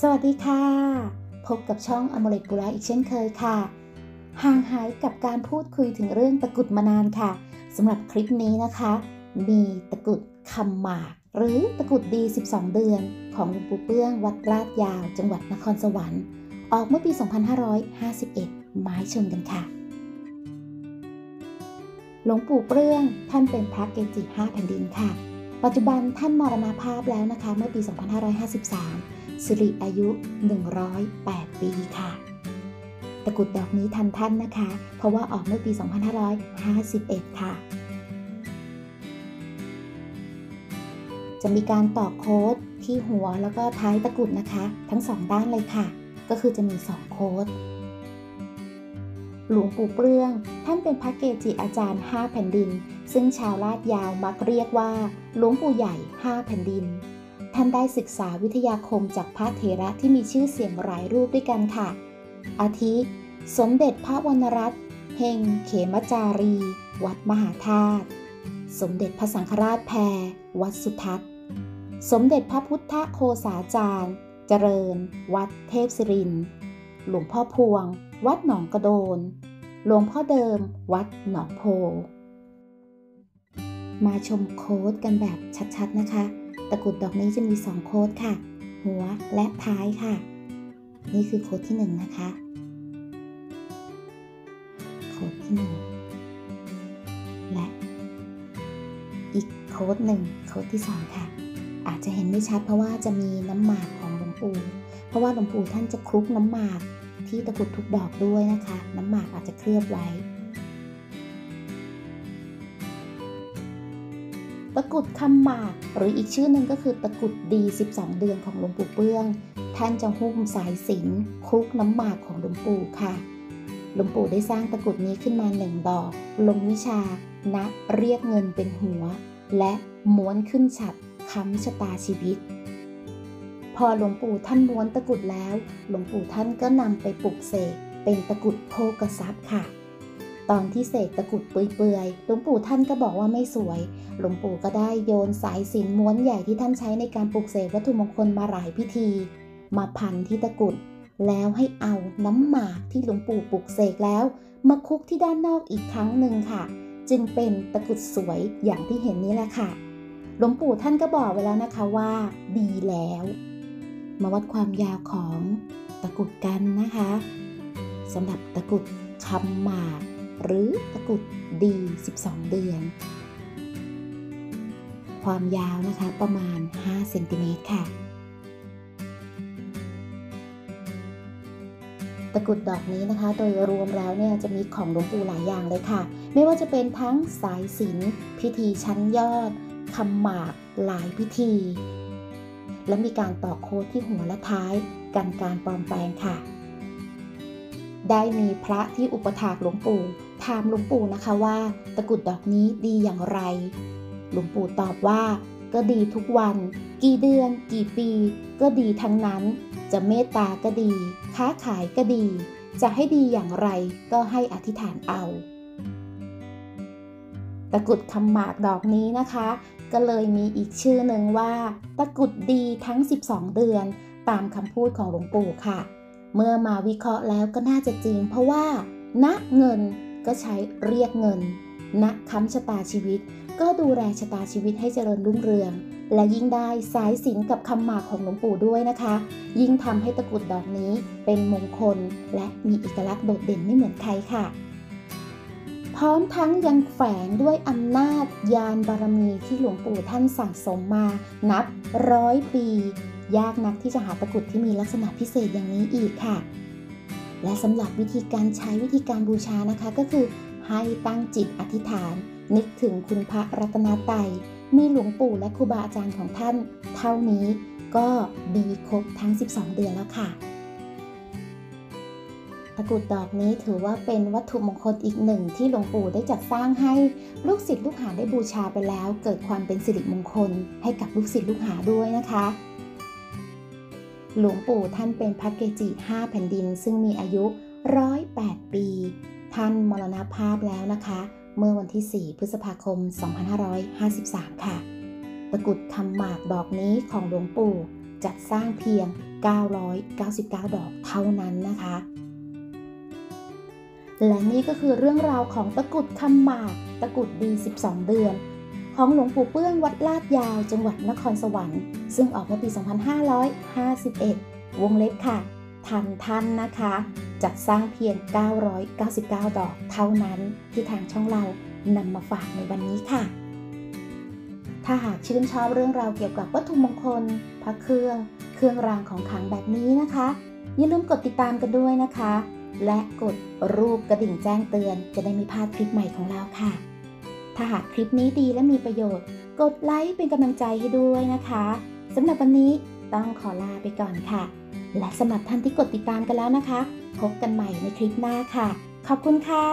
สวัสดีค่ะพบกับช่อง Amuletpura อีกเช่นเคยค่ะห่างหายกับการพูดคุยถึงเรื่องตะกรุดมานานค่ะสำหรับคลิปนี้นะคะมีตะกรุดคำหมากหรือตะกรุดดี12เดือนของหลวงปู่เปื้องวัดลาดยาวจังหวัดนครสวรรค์ออกเมื่อปี2551ไม้ชนกันค่ะหลวงปู่เปื้องท่านเป็นพระเกจิ5แผ่นดินค่ะปัจจุบันท่านมรณภาพแล้วนะคะเมื่อปี2553สิริอายุ108ปีค่ะตะกรุดดอกนี้ทันท่านนะคะเพราะว่าออกเมื่อปี2551ค่ะจะมีการต่อโค้ดที่หัวแล้วก็ท้ายตะกรุดนะคะทั้ง2ด้านเลยค่ะก็คือจะมี2โค้ดหลวงปู่เปื้องท่านเป็นพระเกจิอาจารย์5แผ่นดินซึ่งชาวลาดยาวมักเรียกว่าหลวงปู่ใหญ่5แผ่นดินท่านได้ศึกษาวิทยาคมจากพระเถระที่มีชื่อเสียงหลายรูปด้วยกันค่ะอาทิสมเด็จพระวรรณรัตน์เฮงเขมจารีวัดมหาธาตุสมเด็จพระสังฆราชแพรวัดสุทัศน์สมเด็จพระพุทธโคสาจารย์เจริญวัดเทพศิรินหลวงพ่อพวงวัดหนองกระโดนหลวงพ่อเดิมวัดหนองโพมาชมโค้ดกันแบบชัดๆนะคะตะกรุดดอกนี้จะมี2โค้ดค่ะหัวและท้ายค่ะนี่คือโค้ดที่1นะคะโค้ดที่1และอีกโค้ดหนึ่งโค้ดที่2ค่ะอาจจะเห็นไม่ชัดเพราะว่าจะมีน้ำหมากของหลวงปู่เพราะว่าหลวงปู่ท่านจะคลุกน้ำหมากที่ตะกรุดทุกดอกด้วยนะคะน้ำหมากอาจจะเคลือบไว้ตะกรุดคำหมากหรืออีกชื่อหนึ่งก็คือตะกรุดดี12เดือนของหลวงปู่เปื้องท่านจะหุ้มสายสิญจน์คลุกน้ำหมากของหลวงปู่ค่ะหลวงปู่ได้สร้างตะกรุดนี้ขึ้นมา1ดอกลงวิชาณเรียกเงินเป็นหัวและม้วนขึ้นฉัตรค้ำชะตาชีวิตพอหลวงปู่ท่านม้วนตะกรุดแล้วหลวงปู่ท่านก็นำไปปลุกเสกเป็นตะกรุดโภคทรัพย์ค่ะตอนที่เสกตะกรุดเปื่อยๆหลวงปู่ท่านก็บอกว่าไม่สวยหลวงปู่ก็ได้โยนสายสิญจน์ม้วนใหญ่ที่ท่านใช้ในการปลุกเสกวัตถุมงคลมาหลายพิธีมาพันที่ตะกรุดแล้วให้เอาน้ำหมากที่หลวงปู่ปลุกเสกแล้วมาคลุกที่ด้านนอกอีกครั้งหนึ่งค่ะจึงเป็นตะกรุดสวยอย่างที่เห็นนี้แหละค่ะหลวงปู่ท่านก็บอกไว้แล้วนะคะว่าดีแล้วมาวัดความยาวของตะกรุดกันนะคะสำหรับตะกรุดคำหมากหรือตะกรุดดี12เดือนความยาวนะคะประมาณ5เซนติเมตรค่ะตะกรุดดอกนี้นะคะโดยรวมแล้วเนี่ยจะมีของหลวงปู่หลายอย่างเลยค่ะไม่ว่าจะเป็นทั้งสายสิญจน์พิธีชั้นยอดคำหมากหลายพิธีและมีการต่อโค้ดที่หัวและท้ายกันการปลอมแปลงค่ะได้มีพระที่อุปถากหลวงปู่ถามหลวงปู่นะคะว่าตะกรุดดอกนี้ดีอย่างไรหลวงปู่ตอบว่าก็ดีทุกวันกี่เดือนกี่ปีก็ดีทั้งนั้นจะเมตตาก็ดีค้าขายก็ดีจะให้ดีอย่างไรก็ให้อธิษฐานเอาตะกรุดคำหมากดอกนี้นะคะก็เลยมีอีกชื่อหนึ่งว่าตะกรุดดีทั้ง12เดือนตามคำพูดของหลวงปู่ค่ะเมื่อมาวิเคราะห์แล้วก็น่าจะจริงเพราะว่าณเงินก็ใช้เรียกเงินณค้ำชะตาชีวิตก็ดูแลชะตาชีวิตให้เจริญรุ่งเรืองและยิ่งได้สายสิญจน์กับคำหมากของหลวงปู่ด้วยนะคะยิ่งทำให้ตะกรุดดอกนี้เป็นมงคลและมีเอกลักษณ์โดดเด่นไม่เหมือนใครค่ะพร้อมทั้งยังแฝงด้วยอำนาจญาณบารมีที่หลวงปู่ท่านสั่งสมมานับ100ปียากนักที่จะหาตะกรุดที่มีลักษณะพิเศษอย่างนี้อีกค่ะและสำหรับวิธีการใช้วิธีการบูชานะคะก็คือให้ตั้งจิตอธิษฐานนึกถึงคุณพระรัตนไตรัยมีหลวงปู่และครูบาอาจารย์ของท่านเท่านี้ก็ดีครบทั้ง12เดือนแล้วค่ะตะกรุดดอกนี้ถือว่าเป็นวัตถุมงคลอีกหนึ่งที่หลวงปู่ได้จัดสร้างให้ลูกศิษย์ลูกหาได้บูชาไปแล้วเกิดความเป็นสิริมงคลให้กับลูกศิษย์ลูกหาด้วยนะคะหลวงปู่ท่านเป็นพระเกจิ5แผ่นดินซึ่งมีอายุ108ปีท่านมรณภาพแล้วนะคะเมื่อวันที่4พฤษภาคม2553ค่ะตะกรุดคำหมากดอกนี้ของหลวงปู่ จัดสร้างเพียง999ดอกเท่านั้นนะคะและนี่ก็คือเรื่องราวของตะกรุดคำหมากตะกรุดดี12เดือนของหลวงปู่เปื้องวัดลาดยาวจังหวัดนครสวรรค์ซึ่งออกมาปี2551วงเล็บค่ะท่านนะคะจัดสร้างเพียง999ดอกเท่านั้นที่ทางช่องเรานำมาฝากในวันนี้ค่ะถ้าหากชื่นชอบเรื่องราวเกี่ยวกับวัตถุมงคลพระเครื่องรางของขลังแบบนี้นะคะอย่าลืมกดติดตามกันด้วยนะคะและกดรูปกระดิ่งแจ้งเตือนจะได้ไม่พลาดคลิปใหม่ของเราค่ะถ้าหากคลิปนี้ดีและมีประโยชน์กดไลค์เป็นกำลังใจให้ด้วยนะคะสำหรับวันนี้ต้องขอลาไปก่อนค่ะและสำหรับท่านที่กดติดตามกันแล้วนะคะพบกันใหม่ในคลิปหน้าค่ะขอบคุณค่ะ